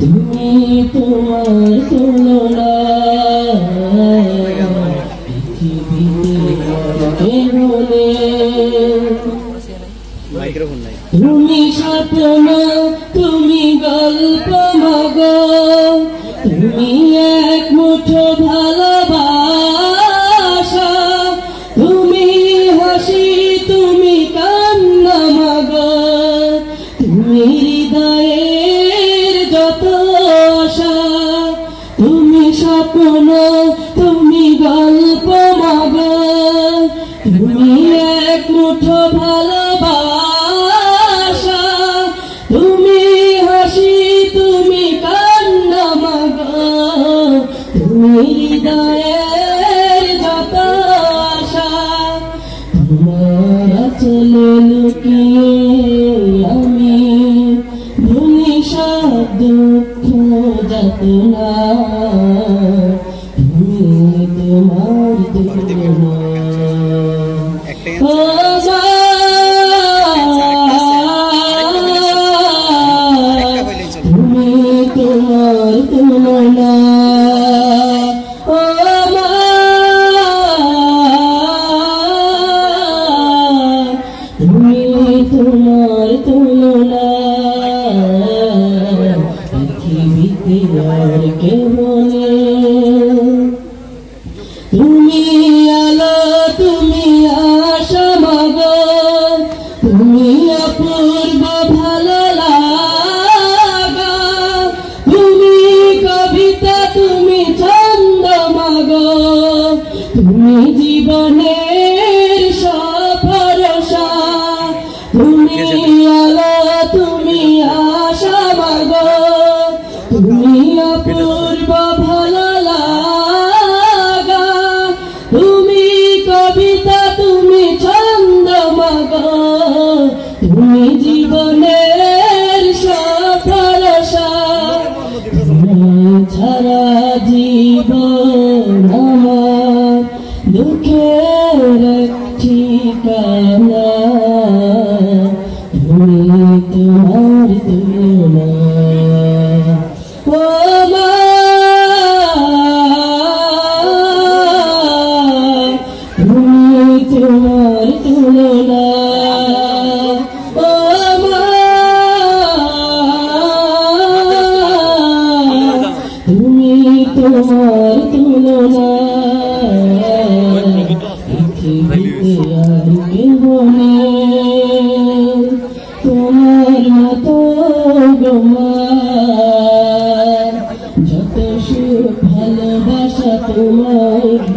তুমি সপনা তুমি গল্প মাগো তুমি এক মুঠো ভালোবাসা তুমি হাসি তুমি কান্না মাগো তুমি হৃদয়ের যত আশা তুমি সপনা তুমি গল্প মাগো তুমি এক মুঠো ভালোবাসা হৃদয়ের যত আশা তোমার চলে লুকিয়ে আমি ভুলি সব দুঃখ যাতনা তুমি তোমার দুঃখ তুমি আলো তুমি আশা মাগো তুমি অপূর্ব ভালো লাগা তুমি কবিতা তুমি ছন্দ মাগো তুমি জীবনের সফরসা তুমি আলো তুমি আশা মাগো তুমি অপূর্ব ভালো লাগা তুমি কবিতা তুমি ছন্দ মাগো তুমি জীবনের সফলসা তুমি ছাড়া জীবন আমার দুঃখের ঠিকানা তুমি তোমার তুলনা যত সুখ ভালোবাসা তোমার